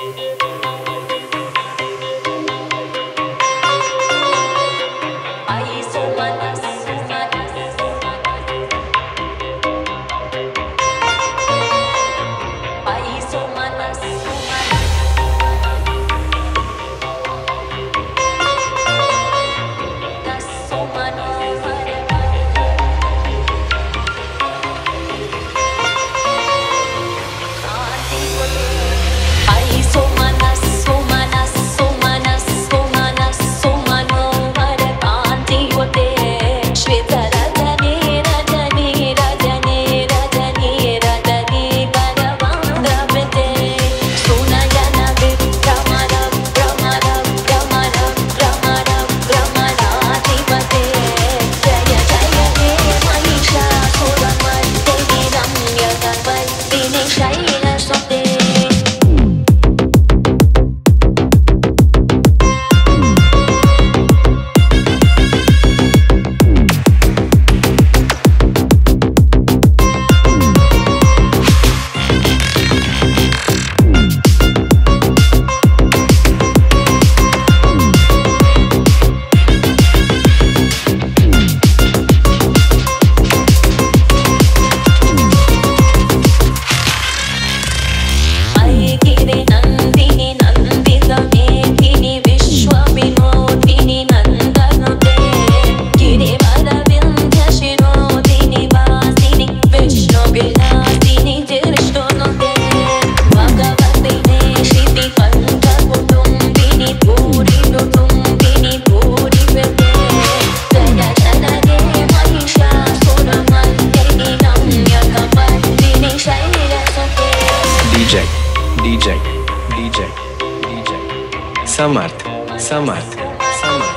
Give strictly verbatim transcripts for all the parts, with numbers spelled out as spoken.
DJ, DJ, DJ, DJ, Samarth, Samarth, Samarth.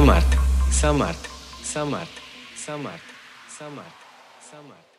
Samarth, Samarth, Samarth, Samarth, Samarth, Samarth.